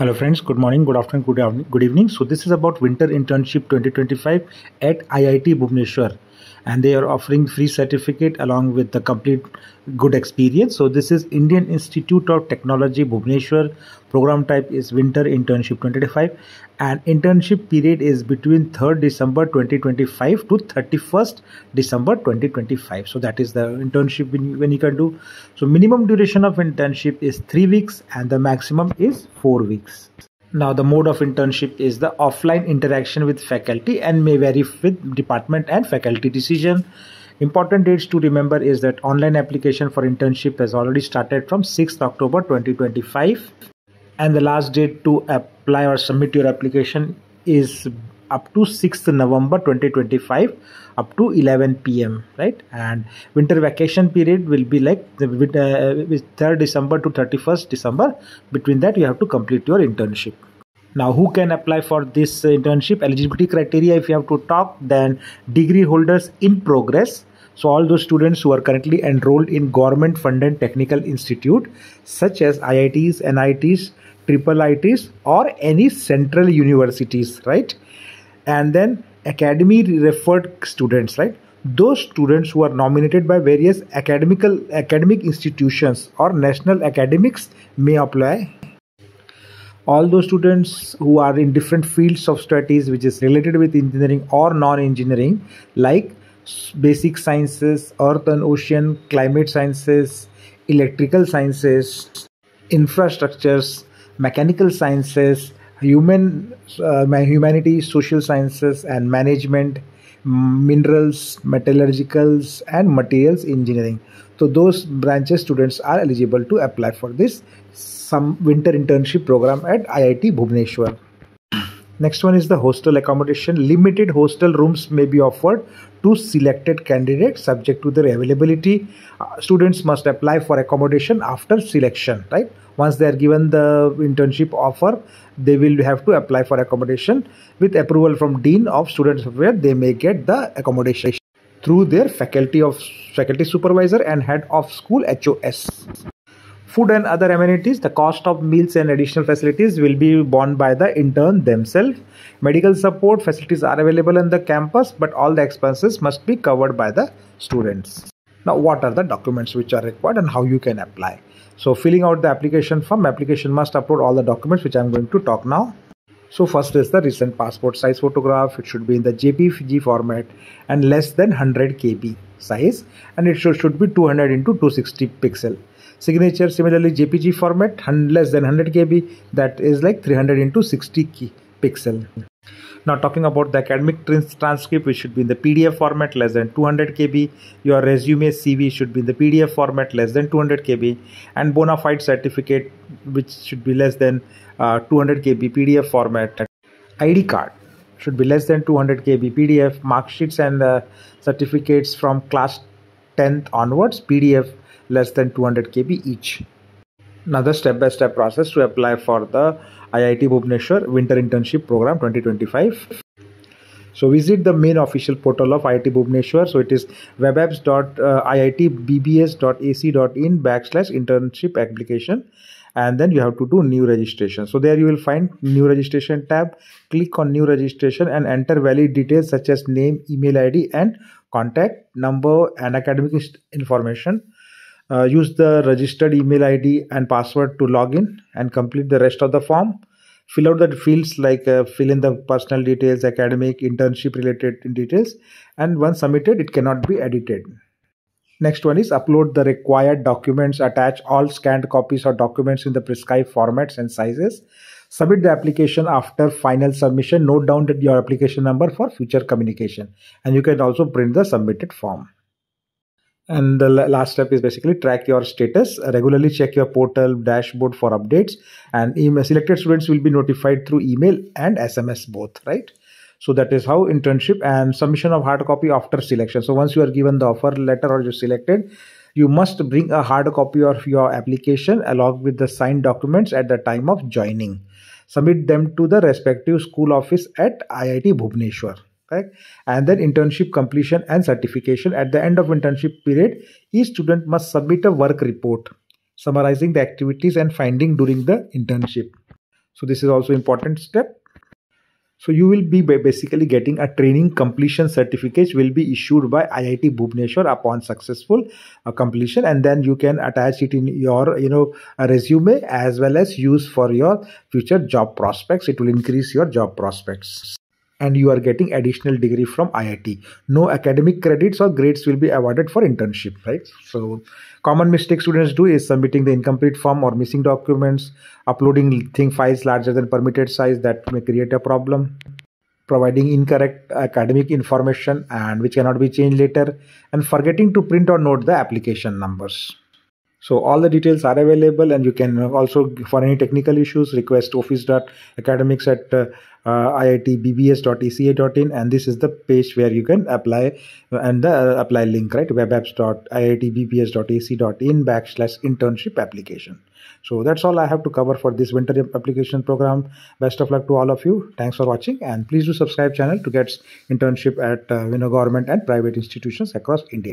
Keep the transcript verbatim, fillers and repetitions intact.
Hello friends, good morning, good afternoon, good evening, good evening. So this is about Winter Internship twenty twenty-five at I I T Bhubaneswar, and they are offering free certificate along with the complete good experience. So this is Indian Institute of Technology Bhubaneswar. Program type is Winter Internship twenty twenty-five, and internship period is between third December twenty twenty-five to thirty-first December twenty twenty-five. So that is the internship when you, when you can do. So minimum duration of internship is three weeks and the maximum is four weeks. Now the mode of internship is the offline interaction with faculty and may vary with department and faculty decision. Important dates to remember is that online application for internship has already started from sixth October twenty twenty-five, and the last date to apply or submit your application is up to sixth November twenty twenty-five up to eleven p m right? And winter vacation period will be like the uh, with third December to thirty-first December. Between that you have to complete your internship. Now who can apply for this internship? Eligibility criteria, if you have to talk, then degree holders in progress. So all those students who are currently enrolled in government funded technical institute such as I I Ts, N I Ts, triple I Ts or any central universities, right? And then academy referred students, right? Those students who are nominated by various academical academic institutions or national academics may apply. All those students who are in different fields of studies which is related with engineering or non-engineering, like basic sciences, earth and ocean, climate sciences, electrical sciences, infrastructures, mechanical sciences, human uh, humanities, social sciences and management, minerals, metallurgicals and materials engineering. So those branches students are eligible to apply for this some winter internship program at I I T Bhubaneswar. Next one is the hostel accommodation. Limited hostel rooms may be offered to selected candidates subject to their availability. Uh, students must apply for accommodation after selection, right? Once they are given the internship offer, they will have to apply for accommodation with approval from Dean of Student Affairs. They may get the accommodation through their faculty of faculty supervisor and head of school H O S. Food and other amenities, the cost of meals and additional facilities will be borne by the intern themselves. Medical support facilities are available in the campus, but all the expenses must be covered by the students. Now, what are the documents which are required and how you can apply? So, filling out the application form, application must upload all the documents which I am going to talk now. So first is the recent passport size photograph. It should be in the J P G format and less than one hundred K B size, and it should, should be two hundred into two hundred sixty pixel. Signature similarly J P G format and less than one hundred K B, that is like three hundred into sixty pixel. Now talking about the academic transcript, which should be in the P D F format less than two hundred K B. Your resume C V should be in the P D F format less than two hundred K B, and bona fide certificate which should be less than uh, two hundred K B P D F format. I D card should be less than two hundred K B P D F. Mark sheets and uh, certificates from class tenth onwards P D F less than two hundred K B each. Now the step-by-step process to apply for the I I T Bhubaneswar Winter Internship Program twenty twenty-five. So visit the main official portal of I I T Bhubaneswar. So it is webapps dot I I T B B S dot A C dot in backslash internship application, and then you have to do new registration. So there you will find new registration tab. Click on new registration and enter valid details such as name, email I D and contact number and academic information. Uh, use the registered email I D and password to log in and complete the rest of the form. Fill out the fields like uh, fill in the personal details, academic, internship related details, and once submitted it cannot be edited. Next one is upload the required documents. Attach all scanned copies or documents in the prescribed formats and sizes. Submit the application after final submission. Note down your application number for future communication, and you can also print the submitted form. And the last step is basically track your status. Regularly check your portal dashboard for updates, and email selected students will be notified through email and S M S both, right? So that is how internship and submission of hard copy after selection. So once you are given the offer letter or you're selected, you must bring a hard copy of your application along with the signed documents at the time of joining. Submit them to the respective school office at I I T Bhubaneswar. Right? And then internship completion and certification. At the end of internship period, each student must submit a work report summarizing the activities and findings during the internship. So this is also important step. So you will be basically getting a training completion certificate will be issued by I I T Bhubaneswar upon successful uh, completion, and then you can attach it in your you know resume as well as use for your future job prospects. It will increase your job prospects. And you are getting additional degree from I I T. No academic credits or grades will be awarded for internship, right? So common mistake students do is submitting the incomplete form or missing documents, uploading thing files larger than permitted size that may create a problem, providing incorrect academic information and which cannot be changed later, and forgetting to print or note the application numbers. So all the details are available, and you can also, for any technical issues, request office.academics at uh, uh, I I T B B S dot A C dot in, and this is the page where you can apply, and the uh, apply link, right? webapps.I I T B B S dot A C dot in backslash internship application. So that's all I have to cover for this winter application program. Best of luck to all of you. Thanks for watching, and please do subscribe channel to get internship at uh, you know, government and private institutions across India.